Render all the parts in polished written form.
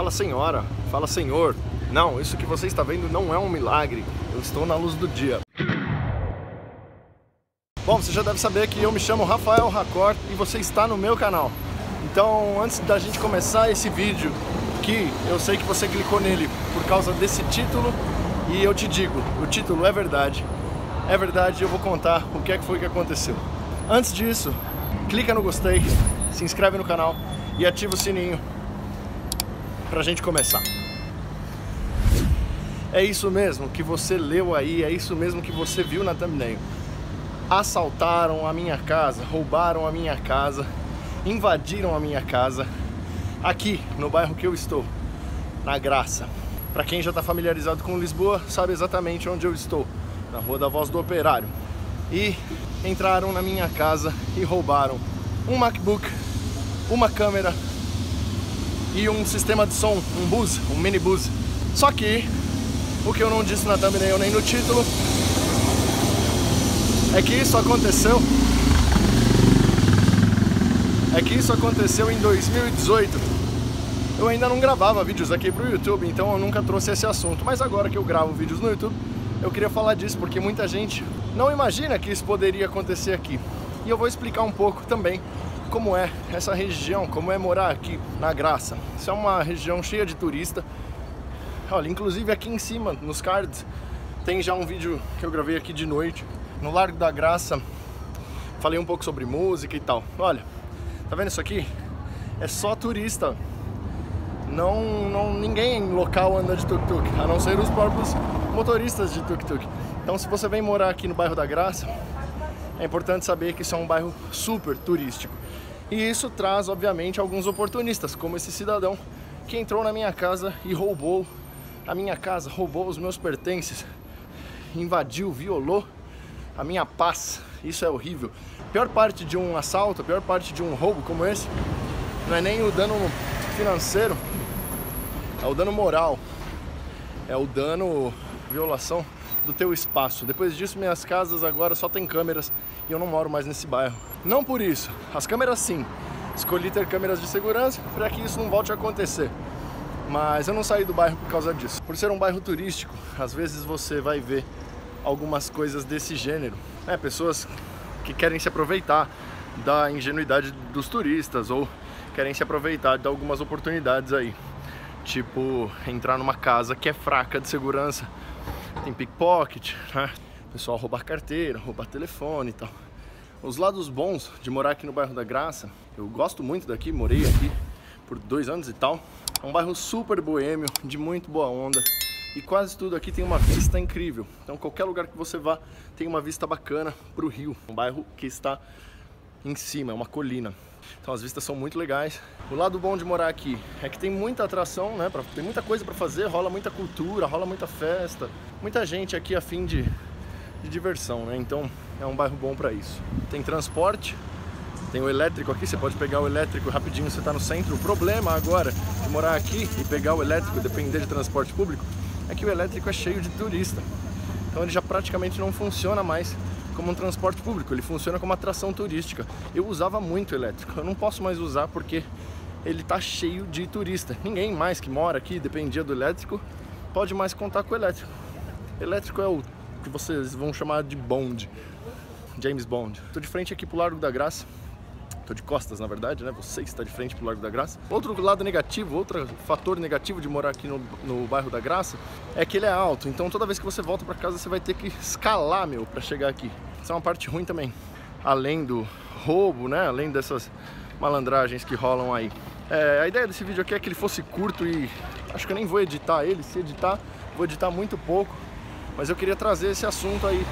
fala senhora, fala senhor. Não, isso que você está vendo não é um milagre. Eu estou na luz do dia. Bom, você já deve saber que eu me chamo Raphael Racor e você está no meu canal. Então, antes da gente começar esse vídeo, que eu sei que você clicou nele por causa desse título, e eu te digo, o título é verdade. É verdade, eu vou contar o que é que foi que aconteceu. Antes disso, clica no gostei, se inscreve no canal e ativa o sininho pra gente começar. É isso mesmo que você leu aí, é isso mesmo que você viu na thumbnail. Assaltaram a minha casa, roubaram a minha casa, invadiram a minha casa, aqui no bairro que eu estou, na Graça. Pra quem já tá familiarizado com Lisboa, sabe exatamente onde eu estou, na Rua da Voz do Operário. E entraram na minha casa e roubaram um MacBook, uma câmera e um sistema de som, um bus, um mini bus. Só que, o que eu não disse na thumbnail nem no título, é que isso aconteceu em 2018. Eu ainda não gravava vídeos aqui pro YouTube, então eu nunca trouxe esse assunto. Mas agora que eu gravo vídeos no YouTube, eu queria falar disso, porque muita gente não imagina que isso poderia acontecer aqui. E eu vou explicar um pouco também como é essa região, como é morar aqui na Graça. Isso é uma região cheia de turista. Olha, inclusive aqui em cima, nos cards, tem já um vídeo que eu gravei aqui de noite, no Largo da Graça. Falei um pouco sobre música e tal. Olha, tá vendo isso aqui? É só turista. Ninguém local anda de tuk-tuk, a não ser os próprios motoristas de tuk-tuk. Então, se você vem morar aqui no bairro da Graça, é importante saber que isso é um bairro super turístico. E isso traz, obviamente, alguns oportunistas, como esse cidadão que entrou na minha casa e roubou a minha casa, roubou os meus pertences, invadiu, violou a minha paz. Isso é horrível. A pior parte de um assalto, a pior parte de um roubo como esse, não é nem o dano financeiro, é o dano moral, é o dano, violação do teu espaço. Depois disso, minhas casas agora só tem câmeras e eu não moro mais nesse bairro. Não por isso, as câmeras sim, escolhi ter câmeras de segurança para que isso não volte a acontecer, mas eu não saí do bairro por causa disso. Por ser um bairro turístico, às vezes você vai ver algumas coisas desse gênero, né? Pessoas que querem se aproveitar da ingenuidade dos turistas ou querem se aproveitar de algumas oportunidades aí. Tipo, entrar numa casa que é fraca de segurança. Tem pickpocket, né? O pessoal roubar carteira, roubar telefone e tal. Os lados bons de morar aqui no bairro da Graça, eu gosto muito daqui, morei aqui por 2 anos e tal. É um bairro super boêmio, de muito boa onda. E quase tudo aqui tem uma vista incrível. Então qualquer lugar que você vá tem uma vista bacana pro rio. Um bairro que está em cima, é uma colina. Então as vistas são muito legais. O lado bom de morar aqui é que tem muita atração, né? Tem muita coisa para fazer, rola muita cultura, rola muita festa. Muita gente aqui a fim de diversão, né? Então é um bairro bom para isso. Tem transporte, tem o elétrico aqui, você pode pegar o elétrico rapidinho, você tá no centro. O problema agora de morar aqui e pegar o elétrico, depender de transporte público, é que o elétrico é cheio de turista. Então ele já praticamente não funciona mais como um transporte público, ele funciona como atração turística. Eu usava muito elétrico, eu não posso mais usar porque ele tá cheio de turista. Ninguém mais que mora aqui, dependia do elétrico, pode mais contar com o elétrico. Elétrico é o que vocês vão chamar de Bond, James Bond. Tô de frente aqui pro Largo da Graça, tô de costas na verdade, né? Você está de frente pro Largo da Graça. Outro lado negativo, outro fator negativo de morar aqui no bairro da Graça é que ele é alto, então toda vez que você volta pra casa você vai ter que escalar, meu, pra chegar aqui. Isso é uma parte ruim também, além do roubo, né? Além dessas malandragens que rolam aí. A ideia desse vídeo aqui é que ele fosse curto e acho que eu nem vou editar ele. Se editar, vou editar muito pouco. Mas eu queria trazer esse assunto aí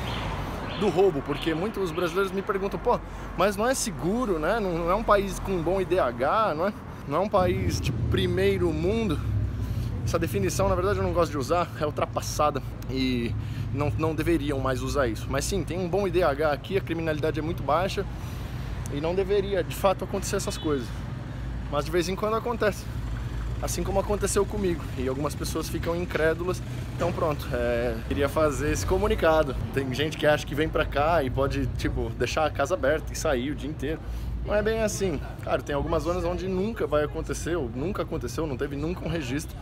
do roubo, porque muitos brasileiros me perguntam, pô, mas não é seguro, né? Não é um país com um bom IDH, não é um país de primeiro mundo. Essa definição, na verdade, eu não gosto de usar, é ultrapassada e não deveriam mais usar isso. Mas sim, tem um bom IDH aqui, a criminalidade é muito baixa e não deveria, de fato, acontecer essas coisas. Mas de vez em quando acontece, assim como aconteceu comigo. E algumas pessoas ficam incrédulas, então pronto, queria fazer esse comunicado. Tem gente que acha que vem pra cá e pode, tipo, deixar a casa aberta e sair o dia inteiro. não é bem assim. Claro, tem algumas zonas onde nunca vai acontecer, ou nunca aconteceu, não teve nunca um registro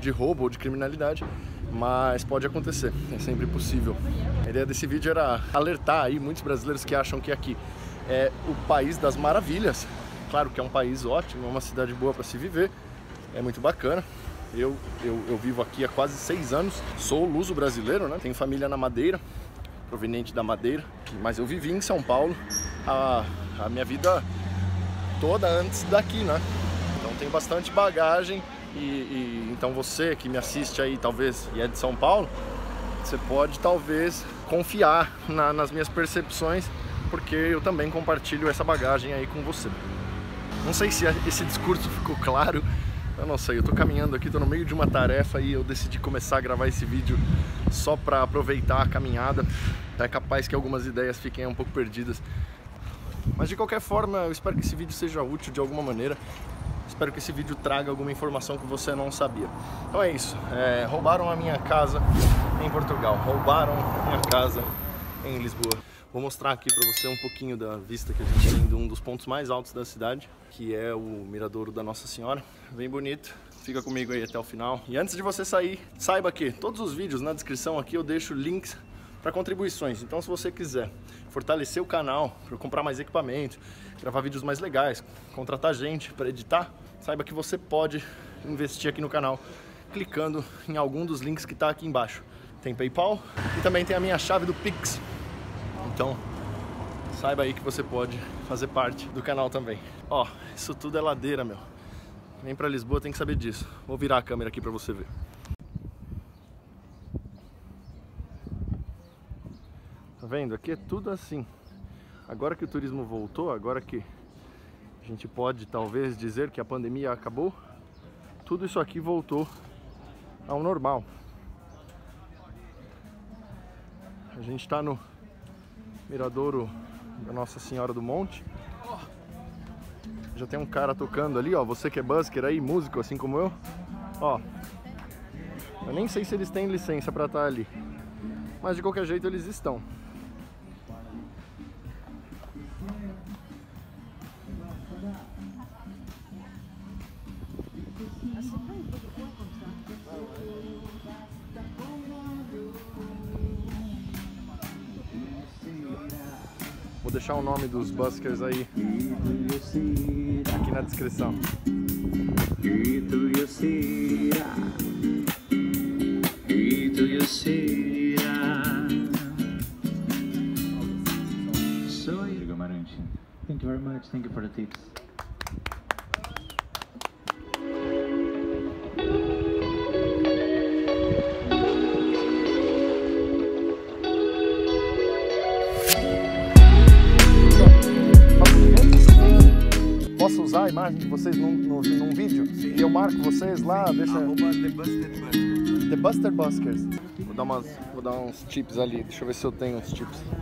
de roubo ou de criminalidade, mas pode acontecer, é sempre possível. A ideia desse vídeo era alertar aí muitos brasileiros que acham que aqui é o país das maravilhas. Claro que é um país ótimo, é uma cidade boa para se viver, é muito bacana. Eu vivo aqui há quase 6 anos, sou luso brasileiro, né? Tenho família na Madeira, proveniente da Madeira, mas eu vivi em São Paulo a minha vida toda antes daqui, né? Então tenho bastante bagagem e então você que me assiste aí talvez e é de São Paulo, você pode talvez confiar nas minhas percepções, porque eu também compartilho essa bagagem aí com você. Não sei se esse discurso ficou claro. Eu não sei, eu tô caminhando aqui, tô no meio de uma tarefa e eu decidi começar a gravar esse vídeo só pra aproveitar a caminhada. É capaz que algumas ideias fiquem um pouco perdidas. Mas de qualquer forma, eu espero que esse vídeo seja útil de alguma maneira. Espero que esse vídeo traga alguma informação que você não sabia. Então é isso, roubaram a minha casa em Portugal, roubaram a minha casa em Lisboa. Vou mostrar aqui pra você um pouquinho da vista que a gente tem de um dos pontos mais altos da cidade, que é o Miradouro da Nossa Senhora. Bem bonito. Fica comigo aí até o final. E antes de você sair, saiba que todos os vídeos na descrição aqui eu deixo links para contribuições. Então se você quiser fortalecer o canal, para comprar mais equipamento, gravar vídeos mais legais, contratar gente para editar, saiba que você pode investir aqui no canal clicando em algum dos links que tá aqui embaixo. Tem PayPal e também tem a minha chave do PIX. Então, saiba aí que você pode fazer parte do canal também. Ó, isso tudo é ladeira, meu. Vem pra Lisboa, tem que saber disso. Vou virar a câmera aqui pra você ver. Tá vendo? Aqui é tudo assim. Agora que o turismo voltou, agora que a gente pode talvez dizer que a pandemia acabou, tudo isso aqui voltou ao normal. A gente tá no Miradouro da Nossa Senhora do Monte. Já tem um cara tocando ali, ó. Você que é busker aí, músico assim como eu, ó. Eu nem sei se eles têm licença pra estar ali, mas de qualquer jeito eles estão. Vou deixar o nome dos buskers aí aqui na descrição. Thank you very much. Thank you for the tips. Usar a imagem de vocês num vídeo. Sim. E eu marco vocês lá, deixa... The Buster Buskers. Vou dar uns tips ali, deixa eu ver se eu tenho uns tips.